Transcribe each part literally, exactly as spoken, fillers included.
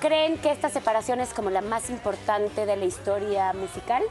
¿Creen que esta separación es como la más importante de la historia musical?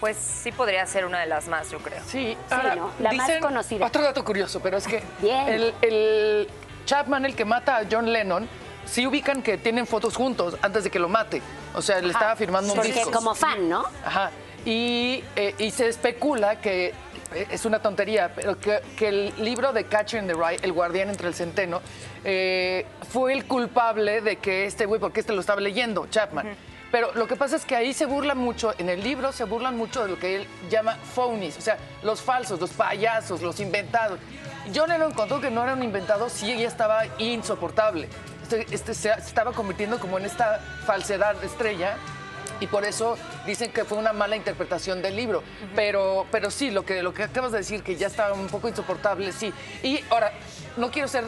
Pues sí podría ser una de las más, yo creo. Sí, ahora, sí, ¿no? La dicen, más conocida. Otro dato curioso, pero es que el, el Chapman, el que mata a John Lennon, sí ubican que tienen fotos juntos antes de que lo mate. O sea, le Ajá. estaba firmando Porque un disco. Porque como fan, ¿no? Ajá. Y, eh, y se especula que, eh, es una tontería, pero que, que el libro de Catcher in the Rye, El Guardián entre el Centeno, eh, fue el culpable de que este güey, porque este lo estaba leyendo, Chapman. Uh-huh. Pero lo que pasa es que ahí se burlan mucho, en el libro se burlan mucho de lo que él llama phonies, o sea, los falsos, los payasos, los inventados. John Lennon contó que no era un inventado, sí, ella estaba insoportable. Este, este se estaba convirtiendo como en esta falsedad de estrella. Y por eso dicen que fue una mala interpretación del libro. Uh-huh. Pero, pero sí, lo que, lo que acabas de decir, que ya estaba un poco insoportable, sí. Y ahora, no quiero ser...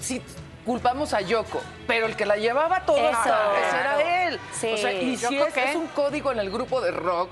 Sí, culpamos a Yoko, pero el que la llevaba todo eso, claro. ese era él. Sí. O sea, y si es, es un código en el grupo de rock...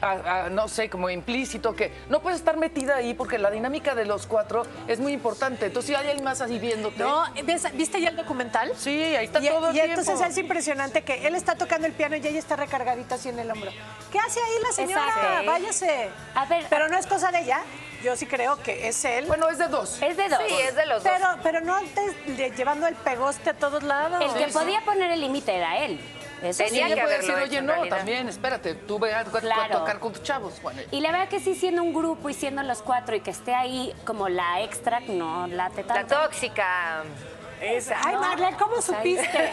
A, a, no sé, como implícito, que no puedes estar metida ahí porque la dinámica de los cuatro es muy importante. Entonces, si hay alguien más así viéndote... No, ¿ves, ¿viste ya el documental? Sí, ahí está y, todo el y tiempo. Y entonces es impresionante que él está tocando el piano y ella está recargadita así en el hombro. ¿Qué hace ahí la señora? Exacto. Váyase. A ver, pero no es cosa de ella. Yo sí creo que es él. Bueno, es de dos. Es de dos. Sí, es de los pero, dos. Pero no antes de, llevando el pegoste a todos lados. El que sí, podía sí. poner el límite era él. Eso tenía sí, que haberlo decir, oye, no, también, espérate, tú ve a, claro. a tocar con tus chavos. Bueno. Y la verdad que sí, siendo un grupo y siendo los cuatro y que esté ahí como la extra, no late tanto. La tóxica. Esa, ay, no. Marlene, ¿cómo supiste?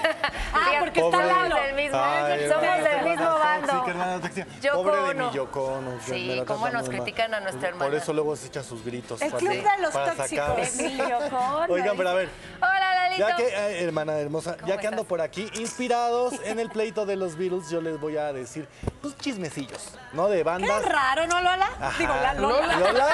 Ah, porque pobre, está Lalo. Del mismo, ay, somos ay, del mismo bando. Tóxica, Yoko, pobre de no. mi Yoko. No, sí, cómo nos critican a nuestra hermana. Por eso luego se echa sus gritos. El para, club de los tóxicos. De mi Yoko. Oigan, pero a ver. Hola, Lalito. Ya que, eh, hermana hermosa, ya que estás? ando por aquí, inspirados en el pleito de los Beatles, yo les voy a decir, pues, chismecillos, ¿no? De bandas. Qué raro, ¿no, Lola? Ajá. Digo, la Lola. Lola.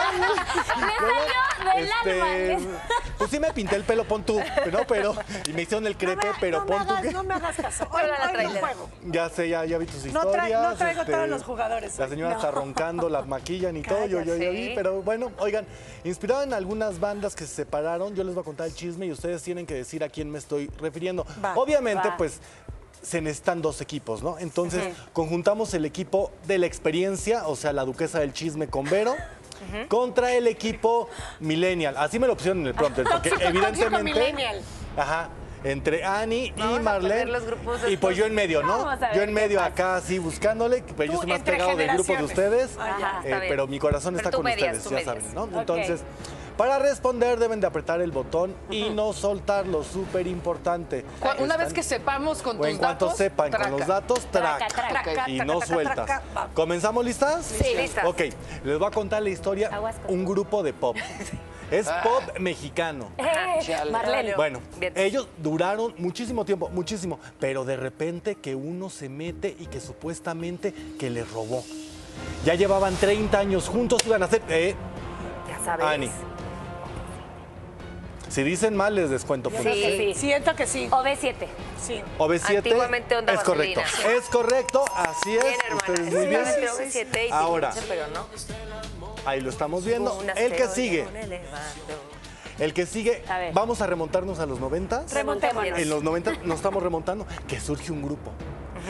Me salió del alma. Pues sí me pinté el pelo, pon tú, ¿no? Pero, y me hicieron el crepe, no me, pero no pon tú hagas, que... No me hagas caso, hoy, hoy, hoy no juego. Ya sé, ya, ya vi tus historias. No, tra no traigo este, todos los jugadores. La señora no. está roncando, las maquillan y Cállate. todo, yo ya vi. Pero bueno, oigan, inspirado en algunas bandas que se separaron, yo les voy a contar el chisme y ustedes tienen que decir a quién me estoy refiriendo. Va, Obviamente, va. pues... se necesitan dos equipos, ¿no? Entonces, uh-huh. conjuntamos el equipo de la experiencia, o sea, la duquesa del chisme con Vero, uh-huh. contra el equipo millennial. Así me lo pusieron en el prompter, porque evidentemente... Ajá. Entre Ani Vamos y Marlene, y pues yo en medio, ¿no? Yo en medio acá, así, buscándole, pero yo estoy más pegado del grupo de ustedes, Ajá, eh, pero mi corazón pero está con medias, ustedes, ya medias. saben, ¿no? Okay. Entonces, para responder deben de apretar el botón uh-huh. y no soltarlo, súper importante. Una Están, vez que sepamos con tus datos, en cuanto datos, sepan traca. con los datos, traca, traca, traca, traca y no traca, sueltas. Traca, traca. ¿Comenzamos listas? Sí, sí, listas. Ok, les voy a contar la historia, un grupo de pop. Es ah. pop mexicano. Eh, Marlene. Bueno, Bien. ellos duraron muchísimo tiempo, muchísimo, pero de repente que uno se mete y que supuestamente que le robó. Ya llevaban treinta años juntos, iban a hacer... Eh, ya sabes. Ani. Si dicen mal, les descuento. Sí, sí. Siento que sí. O B siete. Sí. O B siete. Antiguamente Onda Es correcto. Vaselina. Es correcto, así es. Bien, Ustedes muy bien. O B siete y Ahora. Pero no. Ahí lo estamos viendo. El que sigue. El que sigue, a vamos a remontarnos a los noventas. Remontémonos. En los noventas nos estamos remontando, que surge un grupo.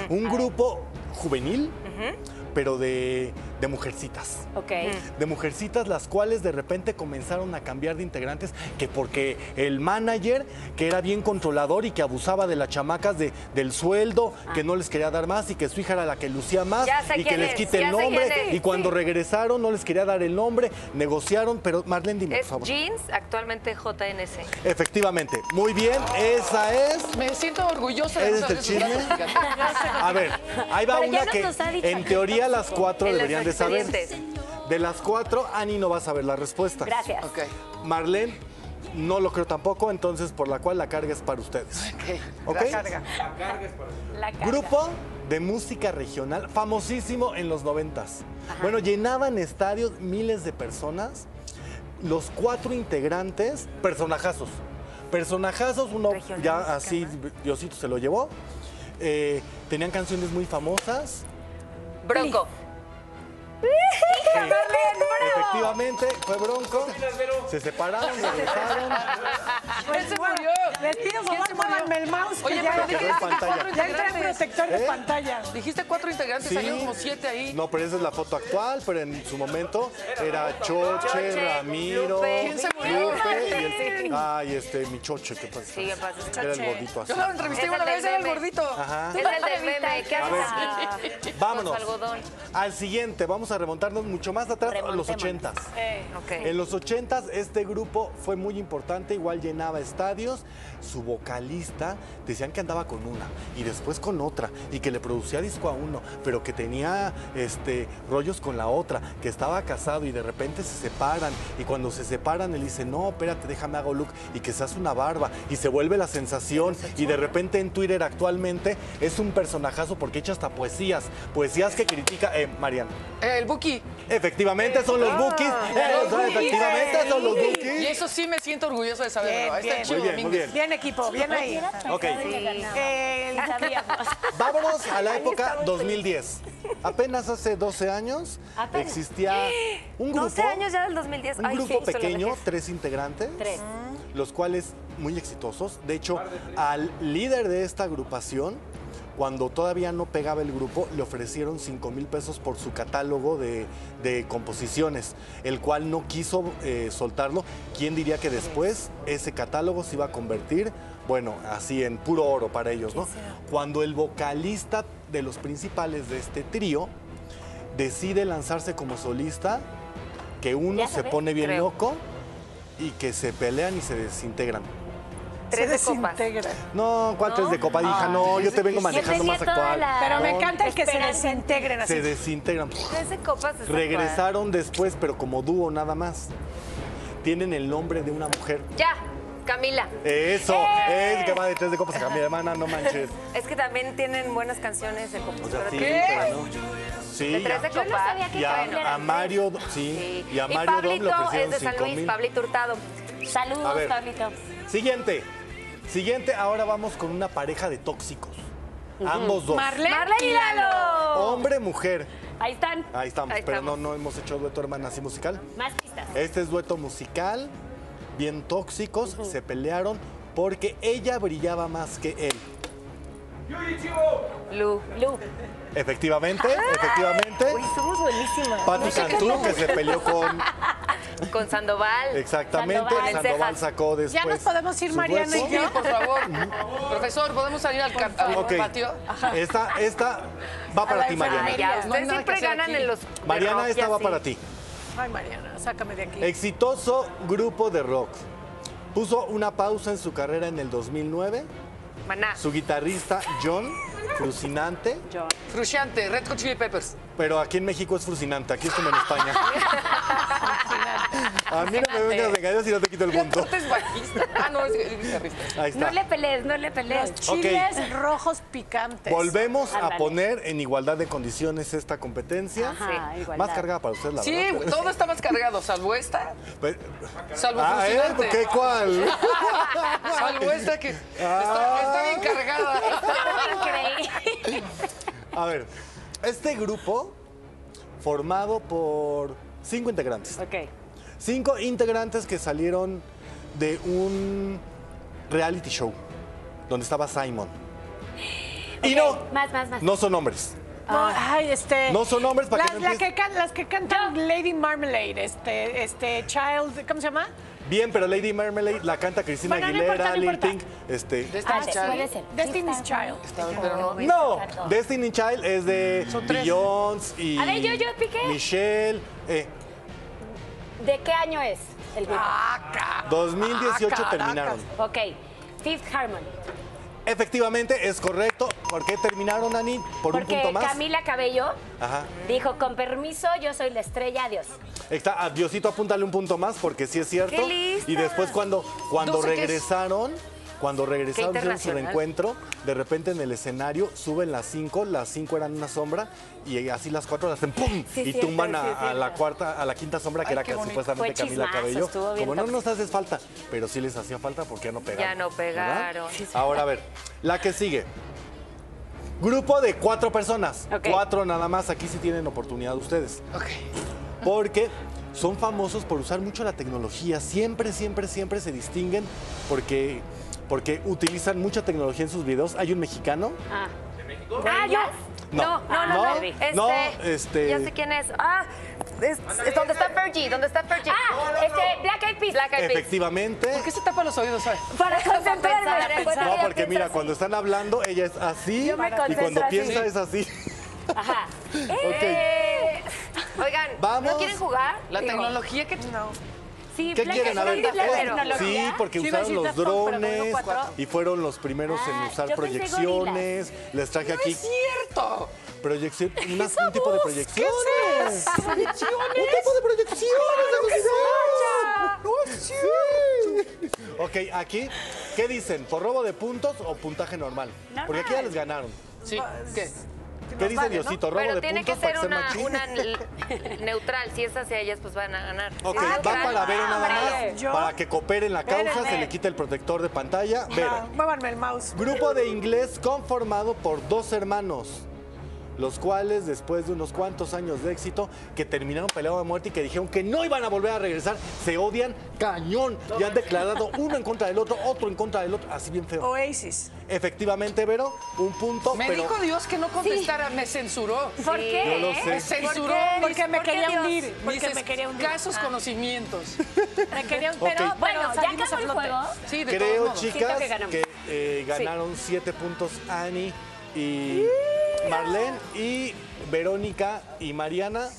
Uh-huh. Un grupo juvenil, uh-huh. pero de, de mujercitas. Ok. Uh-huh. De mujercitas, las cuales de repente comenzaron a cambiar de integrantes, que porque el manager, que era bien controlador y que abusaba de las chamacas de, del sueldo, ah. que no les quería dar más y que su hija era la que lucía más y que les quite el nombre. Y cuando sí. regresaron no les quería dar el nombre, negociaron, pero Marlene, dime, por favor. Jeans, actualmente J N C. Efectivamente. Muy bien, oh. esa es... Me siento orgullosa de eso. Este a ver, ahí va pero una no que en teoría las cuatro deberían de saber. De las cuatro, Ani no va a saber la respuesta. Gracias. Okay. Marlene, no lo creo tampoco, entonces por la cual la carga es para ustedes. Okay. ¿Okay? La carga. La carga es para ustedes. La carga. Grupo de música regional, famosísimo en los noventas. Bueno, llenaban estadios miles de personas. Los cuatro integrantes, personajazos. Personajazos, uno regional, ya así, ¿no? Diosito se lo llevó. Eh, tenían canciones muy famosas. Bronco. Sí. Sí. Efectivamente, fue Bronco. Se separaron, regresaron. Pues, bueno, Les pido favor, muévanme el mouse. Oye, ya, pero dijiste cuatro integrantes. Ya protector de ¿Eh? pantalla. Dijiste cuatro integrantes, sí. Hay como siete ahí. No, pero esa es la foto actual, pero en su momento era Choche, Choche Ramiro, ¿quién se murió? Lupe, y el, ay, este, Michoche, ¿qué pasa? Sí, ¿qué pasa? Es Choche. Era el gordito así. Yo lo entrevisté una vez, era el gordito. Ajá. Es el del meme, ¿qué haces? Vámonos al siguiente, vamos a remontarnos mucho más atrás, a los ochentas. Eh, okay. En los ochentas este grupo fue muy importante, igual llenaba estadios. Su vocalista decían que andaba con una y después con otra y que le producía disco a uno, pero que tenía este, rollos con la otra, que estaba casado y de repente se separan y cuando se separan él dice, no, espérate, déjame hago look y que se hace una barba y se vuelve la sensación y de repente en Twitter actualmente es un personajazo porque echa hasta poesías, poesías que critica, eh, Mariana. El Buki. Efectivamente son los Bukis. Efectivamente son los Bukis. Y eso sí me siento orgulloso de saberlo. Ahí está Chivo Domínguez. Bien, equipo, bien ahí. Ok. Vámonos a la época dos mil diez. Apenas hace doce años existía un grupo. doce años ya del dos mil diez. Un grupo pequeño, tres integrantes. Tres. Los cuales muy exitosos. De hecho, al líder de esta agrupación, cuando todavía no pegaba el grupo, le ofrecieron cinco mil pesos por su catálogo de, de composiciones, el cual no quiso eh, soltarlo. ¿Quién diría que después ese catálogo se iba a convertir, bueno, así en puro oro para ellos, ¿no? Cuando el vocalista de los principales de este trío decide lanzarse como solista, que uno se pone bien Creo. loco y que se pelean y se desintegran. Tres de copas. No, ¿cuál tres de copa? Dija, no, yo te vengo manejando más actual. Pero me encanta el que se desintegren así. Se desintegran. Tres de copas. Regresaron después, pero como dúo nada más. Tienen el nombre de una mujer. Ya, Camila. Eso, es que va de tres de copas a Camila, hermana, no manches. Es que también tienen buenas canciones de copas. ¿Qué? Sí, de tres de copas. Yo no sabía que Camila. A Mario, sí. Y a Mario Dom lo ofrecieron cinco mil. Y Pablito es de San Luis, Pablito Hurtado. Saludos, Pablito. Siguiente. Siguiente, ahora vamos con una pareja de tóxicos. Uh-huh. Ambos dos. Marlene y Lalo. Hombre, mujer. Ahí están. Ahí estamos, Ahí pero estamos. No, no hemos hecho dueto, hermana, así musical. Más pistas. Este es dueto musical, bien tóxicos, uh-huh. Se pelearon porque ella brillaba más que él. Yuri, Chivo. Lu. Lu. Efectivamente, ¡ay! Efectivamente. Uy, somos buenísimas. Pati no sé Cantú, que se peleó con... Con Sandoval. Exactamente, Sandoval, Sandoval sacó después. Ya nos podemos ir, Mariana y yo. Sí, por favor. Profesor, ¿podemos salir al, al okay. patio? Ajá. Esta, esta va para ver, ti, Mariana. Ay, ya, ustedes no siempre ganan en los... Mariana, esta va sí. para ti. Ay, Mariana, sácame de aquí. Exitoso grupo de rock. Puso una pausa en su carrera en el dos mil nueve. Maná. Su guitarrista, John Frusciante. John. Frusciante, Red Hot Chili Peppers. Pero aquí en México es Frusciante, aquí es como en España. A mí no me vengas de engaños y no te quito el punto. Tú eres bajista. Ah, no, es guitarrista. Ahí está. No le pelees, no le pelees. Los chiles okay. rojos picantes. Volvemos Ándale. a poner en igualdad de condiciones esta competencia. Ajá, sí. Más cargada para ustedes, la sí, verdad. Sí, todo está más cargado, salvo esta. Pues, salvo ah, Frusciante. ¿Eh? ¿Qué cuál? Salvo esta que ah. está, está bien cargada. Increíble. A ver, este grupo formado por cinco integrantes. Ok. Cinco integrantes que salieron de un reality show donde estaba Simon. Okay, y no, más, más, más. no son hombres. No, ay, este, no son hombres para las, que no la que can, Las que cantan no. Lady Marmalade, este, este, Child, ¿cómo se llama? Bien, pero Lady Marmalade la canta Cristina bueno, Aguilera, no importa, no Link, este... Destiny's Child. Destiny's Child. Pero no, no Destiny's Child es de Beyoncé y... A ver, yo, yo, piqué. Michelle, eh... ¿De qué año es el grupo? Ah, dos mil dieciocho ah, terminaron. Ok. Fifth Harmony. Efectivamente, es correcto. ¿Por qué terminaron, Dani? Por Porque un punto más. Camila Cabello Ajá. dijo, con permiso, yo soy la estrella, adiós. Está, adiosito, apúntale un punto más, porque sí es cierto. Qué lista. Y después cuando, cuando regresaron... Cuando regresaron de su reencuentro, de repente en el escenario suben las cinco, las cinco eran una sombra, y así las cuatro las hacen ¡pum! Sí, y tumban sí, sí, a, sí, a la cuarta, a la quinta sombra, que Ay, era supuestamente Camila Cabello. Como no nos haces falta, pero sí les hacía falta porque ya no pegaron. Ya no pegaron. Sí, sí, Ahora, a ver, la que sigue. Grupo de cuatro personas. Okay. Cuatro nada más, aquí sí tienen oportunidad ustedes. Ok. Porque... Son famosos por usar mucho la tecnología. Siempre, siempre, siempre se distinguen porque porque utilizan mucha tecnología en sus videos. Hay un mexicano. Ah. ¿De México? Ah, yo. No, no, no, no, no, este, no este... ya sé quién es. Ah, es, es donde está Fergie, donde está Fergie. Ah, no, no, este, no. Black Eyed Peas. Black Eyed Peas. Efectivamente. ¿Por qué se tapa los oídos? ¿Sabes? Para concentrarme. No, porque mira, así. Cuando están hablando, ella es así. Yo me concentro. Y cuando así. Piensa es así. Ajá. Eh. Okay. Oigan, ¿vamos? ¿No quieren jugar? La Digo. tecnología que... No. Sí, ¿qué quieren? A ver, sí, porque sí, usaron los drones y fueron los primeros ah, en usar proyecciones. Les traje no aquí. ¡Es cierto! Proyección, unas, un tipo de proyecciones. ¿Qué es? ¿Proyecciones? ¡Un tipo de proyecciones! ¡No es cierto! Ok, aquí, ¿qué dicen? ¿Por robo de puntos o puntaje normal? normal. Porque aquí ya les ganaron. Sí. ¿Qué? ¿Qué dice Diosito? Robo de puntos. Pero tiene que ser una, una neutral. Si es hacia ellas, pues van a ganar. Ok, ah, va para Vero nada más. ¿Yo? Para que cooperen la causa, Vérenme. se le quita el protector de pantalla. Vero. Muévanme el mouse. Grupo de inglés conformado por dos hermanos, los cuales, después de unos cuantos años de éxito, que terminaron peleados a muerte y que dijeron que no iban a volver a regresar, se odian cañón y han declarado uno en contra del otro, otro en contra del otro, así bien feo. Oasis. Efectivamente, Vero, un punto, Me pero... dijo Dios que no contestara, sí. me censuró. ¿Por qué? Yo lo sé. Me censuró ¿Por porque me ¿Por qué quería hundir. Porque Dices, me quería hundir. Casos, ah. conocimientos. Me quería hundir, pero okay. bueno, ya acabó el juego. Sí, de Creo, todos chicas, que, que eh, ganaron sí. siete puntos Ani y... ¿Sí? Marlene y Verónica y Mariana,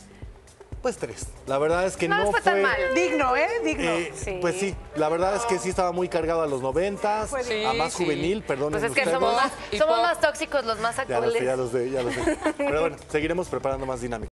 pues tres. La verdad es que no, no fue tan fue... mal. Digno, ¿eh? Digno. Eh, sí. Pues sí, la verdad no. es que sí estaba muy cargado a los noventas, sí, a más sí. juvenil, perdón. Pues es que somos más, somos más tóxicos, los más actuales. Ya lo sé, ya lo sé, ya lo sé. Pero bueno, seguiremos preparando más dinámica.